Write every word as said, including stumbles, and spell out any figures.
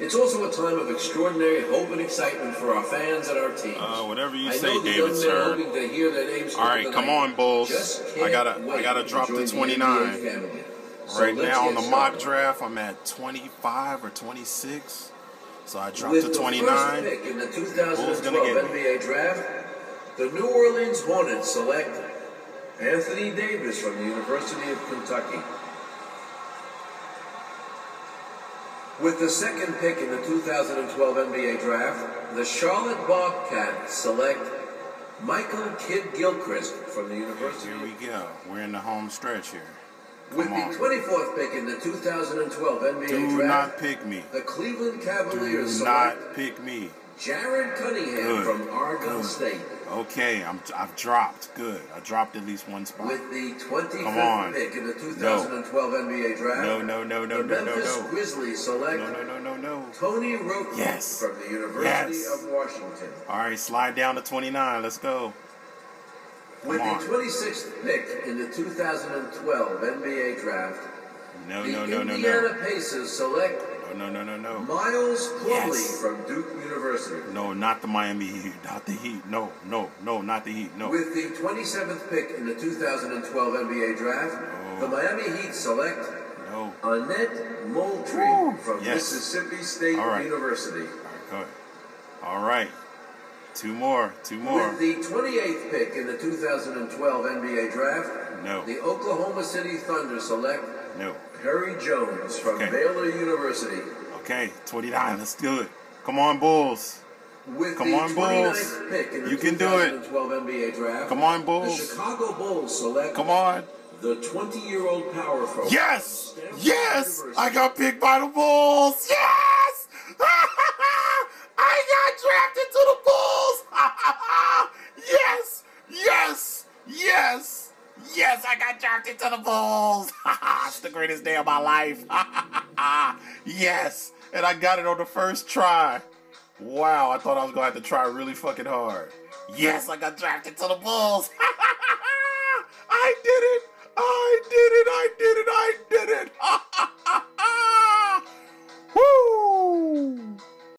It's also a time of extraordinary hope and excitement for our fans and our teams. Uh, whatever you I say, David, sir. All right, come on, Bulls. I gotta, I gotta drop to twenty-nine. So right now on the mock started. draft, I'm at twenty-five or twenty-six. So I dropped With to twenty-nine. The first pick in the twenty twelve N B A draft, the New Orleans Hornets select Anthony Davis from the University of Kentucky. With the second pick in the two thousand twelve N B A draft, the Charlotte Bobcats select Michael Kidd-Gilchrist from the University. Here we go. We're in the home stretch here. Come With on. the twenty-fourth pick in the two thousand twelve N B A Do draft, not pick me. the Cleveland Cavaliers Do select not pick me. Jared Cunningham Good. from Argonne Good. State. Okay, I'm, I've dropped. Good. I dropped at least one spot. With the twenty-fifth pick in the two thousand twelve no. N B A draft, no, no, no, no, the no, Memphis no, no. Grizzlies select no, no, no, no, no. Tony Roach yes. from the University yes. of Washington. All right, slide down to twenty-nine. Let's go. Come With on. the twenty-sixth pick in the two thousand twelve N B A draft, no, the no, no, Indiana no, no. Pacers select No, no, no, no, no. Miles Plumley yes. from Duke University. No, not the Miami Heat. Not the Heat. No, no, no, not the Heat. No. With the twenty-seventh pick in the two thousand twelve N B A draft, no. the Miami Heat select no. Annette Moultrie Ooh. from yes. Mississippi State All right. University. All right, go ahead. All right. Two more. Two more. With the twenty-eighth pick in the two thousand twelve N B A draft, no. the Oklahoma City Thunder select No. Perry Jones from okay. Baylor University. Okay, twenty-nine. Let's do it. Come on, Bulls. With Come the on, Bulls. Pick in the you can do it. N B A draft, Come on, Bulls. The Chicago Bulls select. Come on. The twenty-year-old power forward. Yes. Yes. University. I got picked by the Bulls. Yes. I got drafted to the Bulls. Yes. Yes. Yes. Yes, I got drafted to the Bulls. It's the greatest day of my life. Yes, and I got it on the first try. Wow, I thought I was going to have to try really fucking hard. Yes, I got drafted to the Bulls.